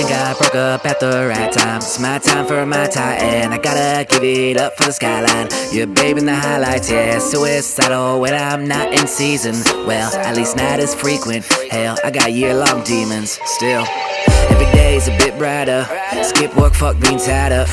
think I broke up at the right time. It's my time for my tie, and I gotta give it up for the skyline. You're babe in the highlights, yeah, suicidal when I'm not in season. Well, at least not as frequent. Hell, I got year-long demons, still. Every day's a bit brighter. Skip work, fuck being tied up.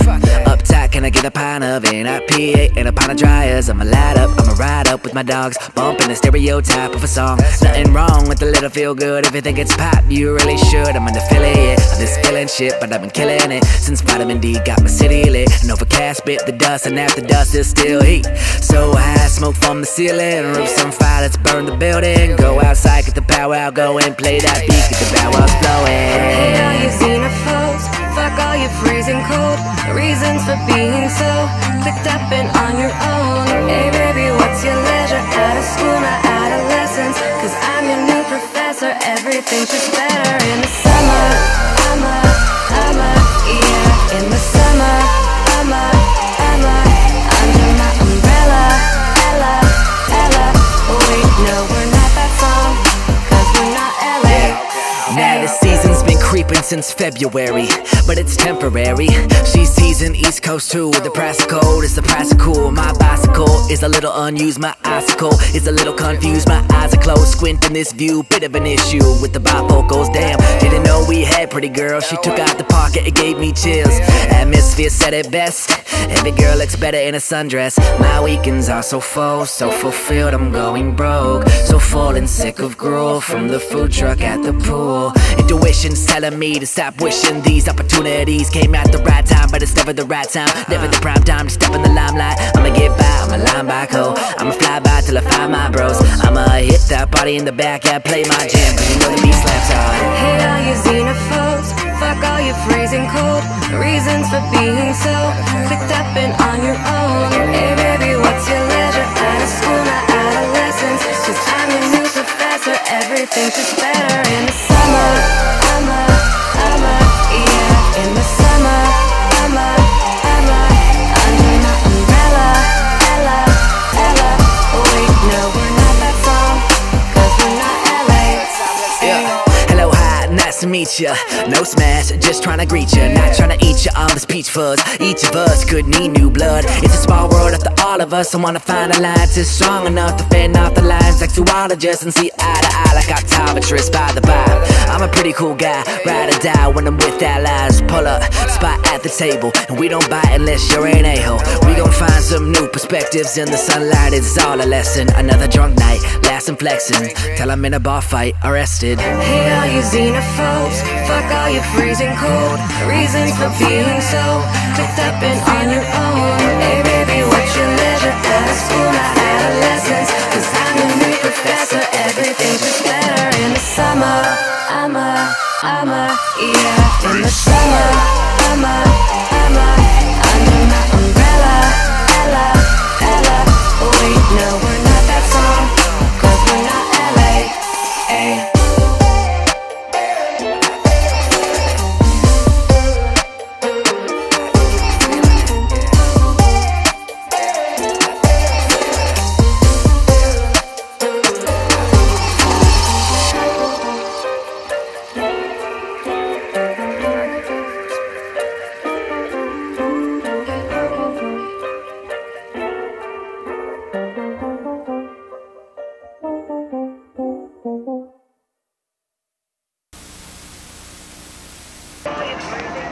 Uptight, can I get a pint of? Ain't I P8 and a pint of dryers? I'ma light up, I'ma ride up with my dogs, bumping the stereotype of a song. Nothing wrong with a little feel good. If you think it's pop, you really should. I'm an affiliate of this feeling shit, but I've been killing it since vitamin D got my city lit. And overcast bit the dust, and after dust is still heat. So high, smoke from the ceiling, roof some fire, let's burn the building. Go outside, get the power out, go and play that beat, get the power out blowing. All you xenophobes, fuck all you freezing cold reasons for being so clicked up and on your own. Hey baby, what's your leisure? Out of school, not adolescence, 'cause I'm your new professor. Everything's just better in the summer. I'm a, yeah. In the summer, I'm a, under my umbrella. Ella, Ella, oh wait, no, we're not that song, 'cause we're not LA. Now the season's been creeping since February, but it's temporary. She's seasoned East Coast too. The price of cold is the price of cool. My bicycle is a little unused. My icicle is a little confused. My eyes are closed, squinting this view. Bit of an issue with the bifocals. Damn, didn't know we had pretty girl. She took out the pocket, it gave me chills. Atmosphere said it best. Every girl looks better in a sundress. My weekends are so full, so fulfilled. I'm going broke, so full and sick of gruel from the food truck at the pool. Intuition's telling me to stop wishing. These opportunities came at the right time, but it's never the right time, never the prime time to step in the limelight. I'ma get by, I'ma line by cold, I'ma fly by till I find my bros. I'ma hit that party in the backyard, play my jam, 'cause you know the beat slaps hard. Hate all you xenophobes, fuck all you freezing cold reasons for being so clicked up and on your own. Hey baby, what's your leisure? Out of school, not adolescence, 'cause I'm your new professor. Everything's just better in the summer. I'm a, yeah. In the summer, I'm a, under my umbrella. Ella, Ella, oh wait, no, we're not that song, 'cause we're not LA. Yeah. Hello, hi, nice to meet ya. No smash, just tryna greet ya. Not tryna eat ya on this peach fuzz. Each of us could need new blood. It's a small world after all of us. I wanna find alliances strong enough to fend off the lines like zoologists and see eye to eye like optometrists by the vibe. I'm a pretty cool guy, ride or die when I'm with that lies. Pull up, spot at the table, and we don't bite unless you're an a-hole. We gon' find some new perspectives in the sunlight, it's all a lesson. Another drunk night, lasting flexing, till I'm in a bar fight, arrested. Hey all you xenophobes, fuck all you freezing cold reasons for feeling so clicked up and on your own. Hey baby, what's your leisure? Out of school, not adolescence, 'cause I'm a new professor. Everything's just better in the summer. I'm a, yeah. In the summer, I'm a, under my umbrella. Ella, Ella, oh wait, no, we're not that song, 'cause we're not LA, ay.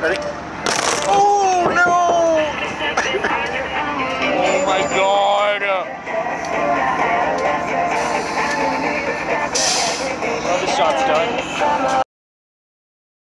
Ready?